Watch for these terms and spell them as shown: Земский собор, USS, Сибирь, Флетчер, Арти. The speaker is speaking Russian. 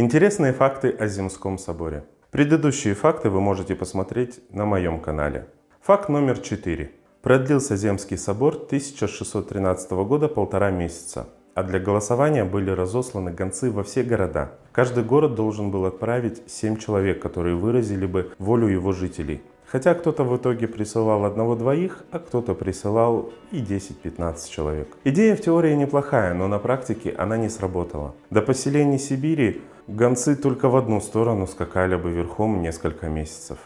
Интересные факты о Земском соборе. Предыдущие факты вы можете посмотреть на моем канале. Факт номер 4. Продлился Земский собор 1613 года 1,5 месяца, а для голосования были разосланы гонцы во все города. Каждый город должен был отправить 7 человек, которые выразили бы волю его жителей. Хотя кто-то в итоге присылал 1-2, а кто-то присылал и 10-15 человек. Идея в теории неплохая, но на практике она не сработала. До поселений Сибири гонцы только в одну сторону скакали бы верхом несколько месяцев.